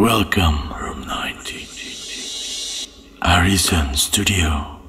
Welcome, Room 90. Arisen Studio.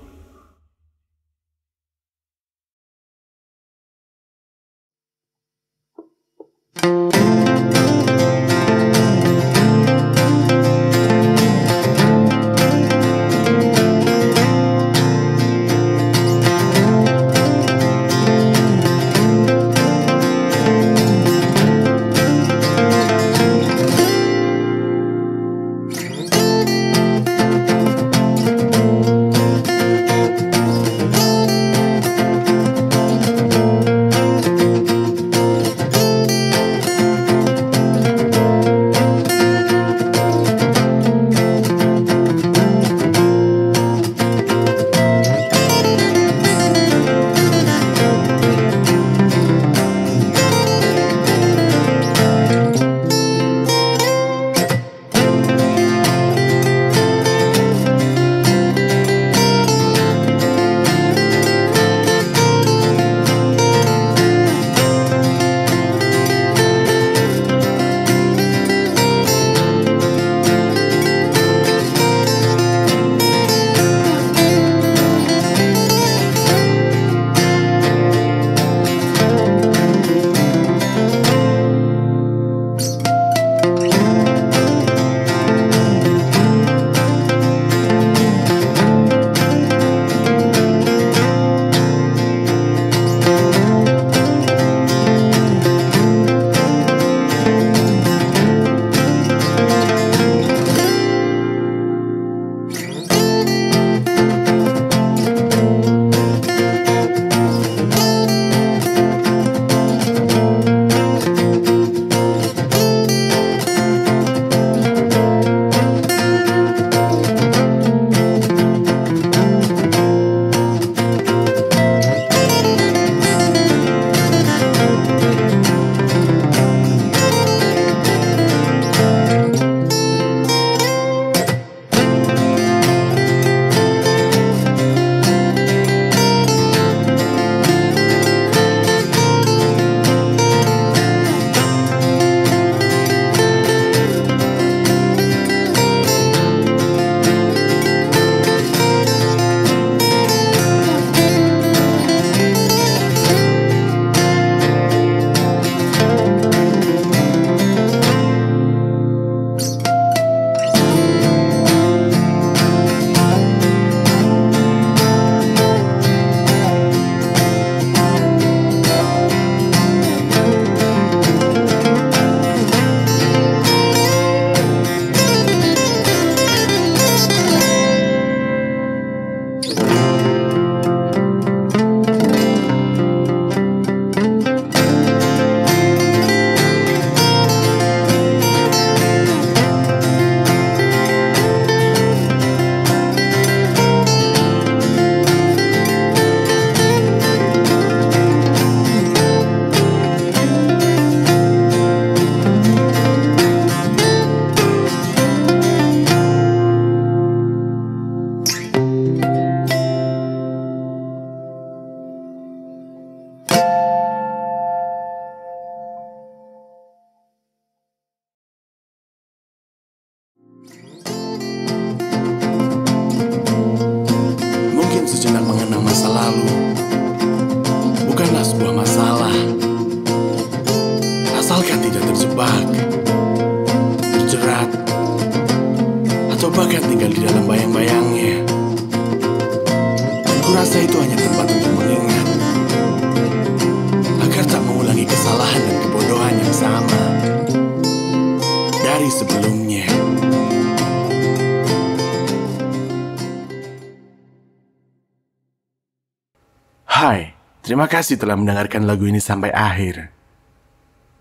Terima kasih telah mendengarkan lagu ini sampai akhir.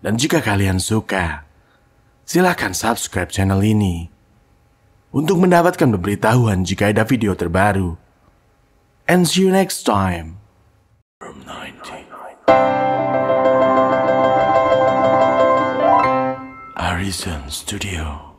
Dan jika kalian suka, silakan subscribe channel ini untuk mendapatkan pemberitahuan jika ada video terbaru. And see you next time. Room 90. Arisen Studio.